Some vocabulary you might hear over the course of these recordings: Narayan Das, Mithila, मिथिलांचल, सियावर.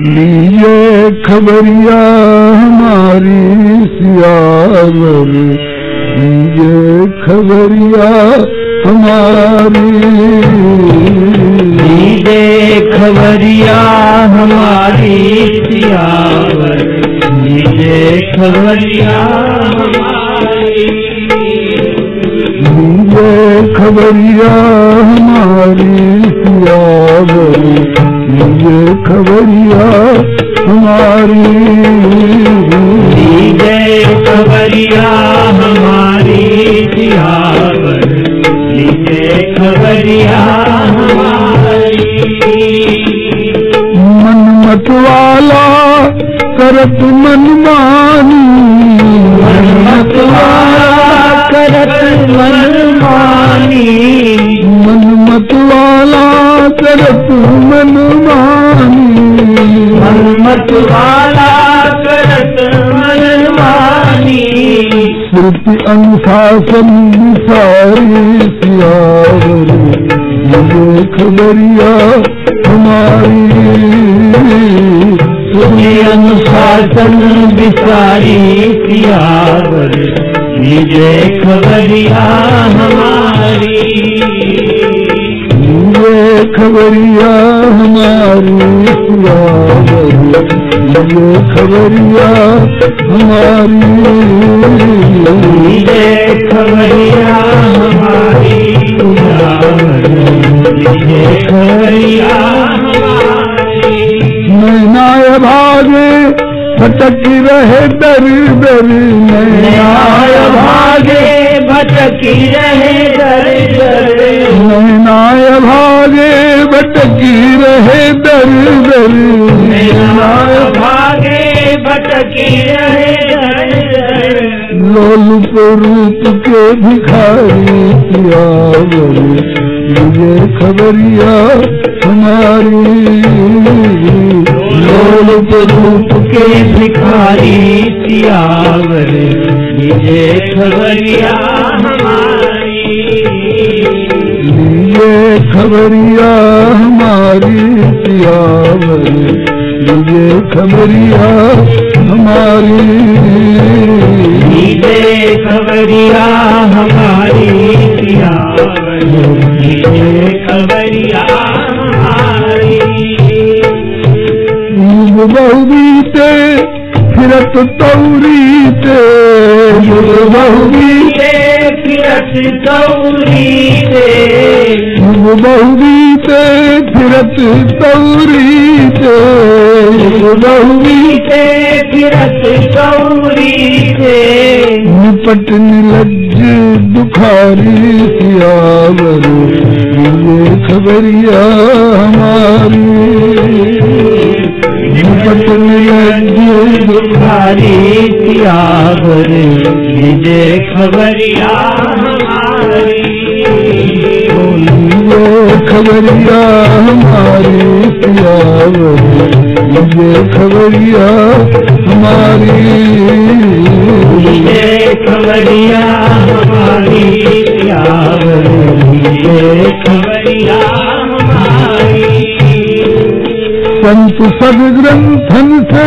लिए खबरिया हमारी सियावर, लिए खबरिया हमारी, लिए खबरिया हमारी सियावर, लिए खबरिया हमारी, लिए खबरिया हमारी सियावर, ये खबरिया हमारी, ये खबरिया हमारी सियावर, ये खबरिया हमारी। मन मतवाला करत मनमानी, मन मतवाला करत मनमानी, मन मतवाला करत मनमानी, मन मतवाला करत मनमानी, श्रुति अनुशासन सारी सियावर, ये खबरिया हमारी, श्रुति अनुशासन सारी सियावर, ये खबरिया हमारी, ये खबरिया हमारी सियावर, ये खबरिया हमारी, ये खबरिया हमारी सियावर, ये खबरिया हमारी। नैनाए भागे भटक रहे दर दर, नैनाए भागे भटक रहे दर दर, नैनाए भागे भटकी रहे दर दर, नैनाए भागे भटकी रहे दर दर, लोल स्वरूप के भिखारी सियावर, ये खबरिया हमारी, लोल स्वरूप के भिखारी सियावर, ये खबरिया हमारी, ये खबरिया हमारी सियावर, ये खबरिया हमारी, ये खबरिया हमारी सियावर, ये खबरिया हमारी। बहुबीते फिरत तौरीते, बहुबीते फिरत तौरीते, बहुबीते फिरत तौरीते, बहुबीते फिरत तौरीते, निपट निलज्ज दुखारी सियावर, ये खबरिया हमारी, निपट निलज्ज दुखारी सियावर, ये खबरिया हमारी, ये खबरिया हमारी सियावर, ये खबरिया हमारी, ये खबरिया हमारी सियावर, ये खबरिया हमारी। संत सब ग्रंथन से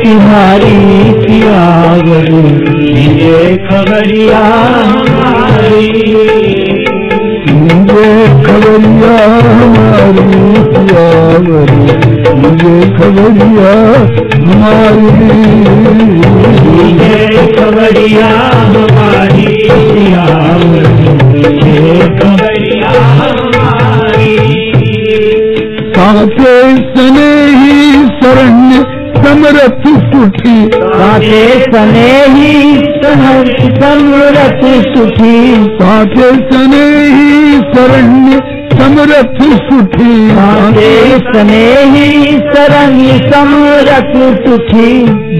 तिहारी सियावर, ये खबरिया हमारी, ये खबरिया हमारी सियावर, ये खबरिया हमारी, ये खबरिया हमारी सियावर, ये खबरिया हमारी। साथे सने ही शरण्य समरथ सुठी, साथे सने ही शरण्य समरथ सुठी, साथे सने ही शरण्य समरथ सुठी कांटे स्नेही सरंगी समरथ सुठी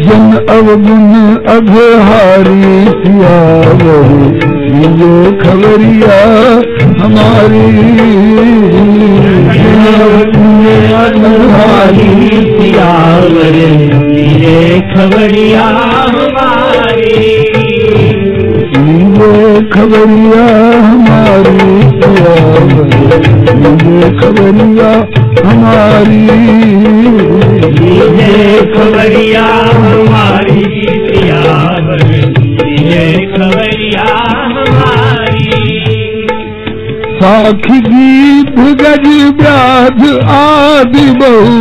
जन अवगुण अघहारी सियावरी जियो खबरिया हमारी जन अवगुण अघहारी सियावरी जियो खबरिया खबरिया हमारी खबरिया हमारी खबरिया हमारी खबरिया हमारी साखी गीत गज व्याध आदि बहु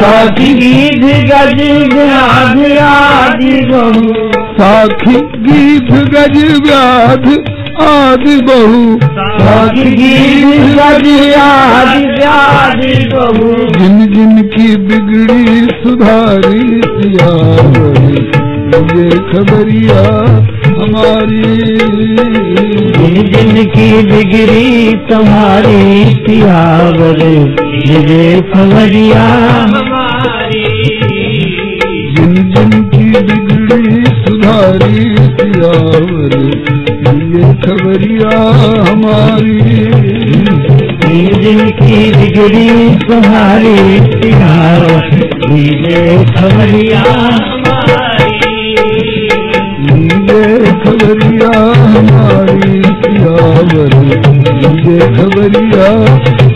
साखी गीत गज व्याध आदि बहु साखी गीत गज व्याध आदि बहु साखी गीत गज आदि बहु जिन जिन की बिगड़ी सुधारी सियावरी ये खबरिया हमारी जिन जिन की बिगड़ी तुम्हारी सियावरी ये खबरिया हमारी जिन जिन की बिगड़ी सुधारी सियावरी ये खबरिया हमारी जिन की बिगड़ी सुधारी सियावरी ये खबरिया हमारी ये खबरिया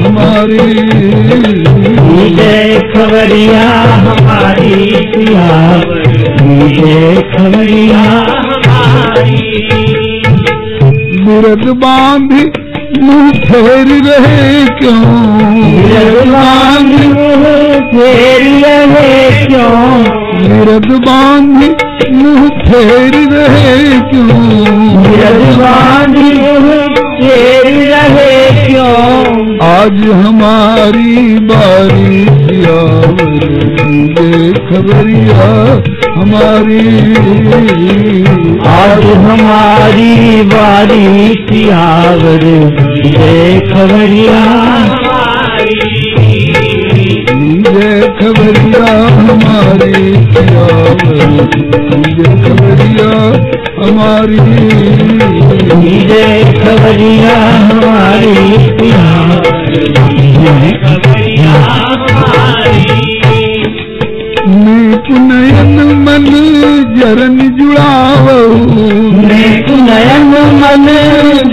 हमारी सियावरी ये खबरिया हमारी ये खबरिया हमारी सियावरी खबरिया बिरद बांधी मुँह फेर रहे क्यों बिरद बांधी मुँह फेर रहे क्यों बिरद बांधी मुँह फेर रहे क्यों बिरद बांधी मुँह फेर रहे क्यों आज हमारी बारी सियावरी ये खबरिया हमारी आज हमारी बारी सियावरी ये खबरिया हमारी खबरिया हमारी खबरिया हमारी खबरिया नयन मन जरन जुड़ावहु नयन मन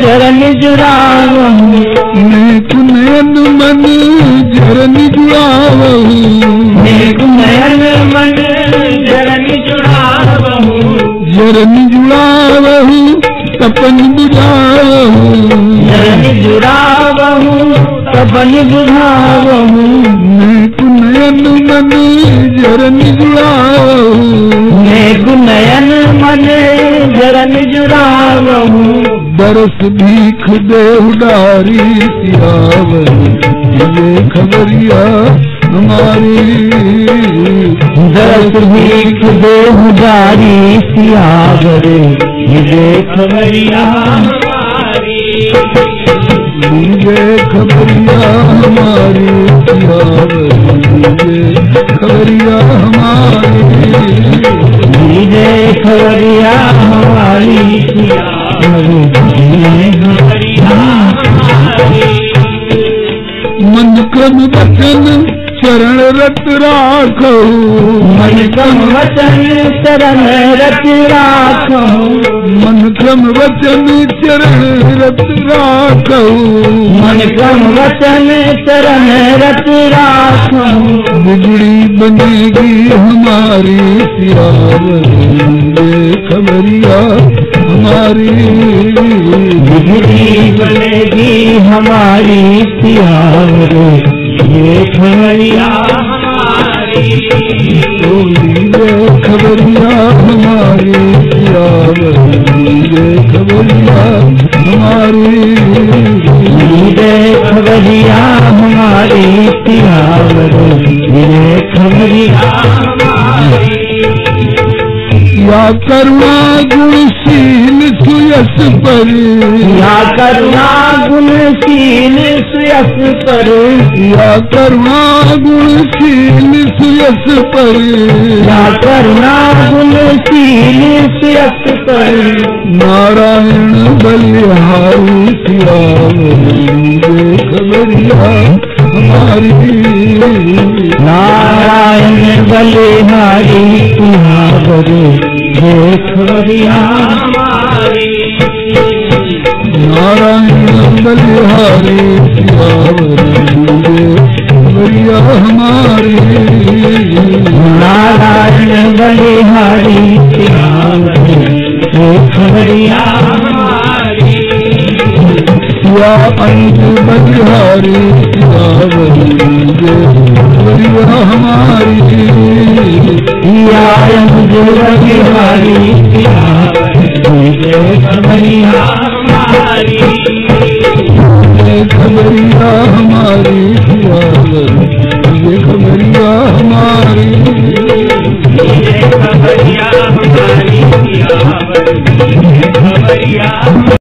जरन जुड़ावहु नयन मन जरन जुड़ावहु नयन मन जरन जुड़ावहु तपन बुझावहु तपन बुझावहु नयन मन जरन जुड़ावहु नयन मन जरन जुड़ावहु बरस भीख देहु डारी सियावरी ये खबरिया हमारी दर्द भीख देहु डारी सियावरी ये खबरिया हमारी ये खबरिया हमारी सियावरी ये खबरिया हमारी खबरिया हमारी मन क्रम वचन चरण रत राखो मन क्रम वचन चरण रत राखो मन क्रम वचन चरण रत राखो मन क्रम वचन चरण रत राखो बिगड़ी बनेगी हमारी सियावरी ये खबरिया हमारी बिगड़ी बनेगी हमारी सियावरी ये खबरिया हमारी खबरिया हमारी सियावरी ये खबरिया हमारी खबरिया हमारी सियावरी ये खबरिया या करुणा गुणशील सुयस पर, या करुणा गुणशील सुयस पर, या करुणा गुणशील सुयस पर, या करुणा गुणशील सुयस पर, नारायण बलिहारी सिया खबरिया हमारी, नारायण बलिहारी तुम्हारे देखरिया हमारी, नारायण बलिहारी सियावरिया हमारी, नारायण बलिहारी सियावरिया हमारी, सिया अंत बलिहारी सियावरिया हमारी, बलिहारी खबरिया हमारी, खबरिया हमारी, खबरिया हमारी, खबरिया हमारी।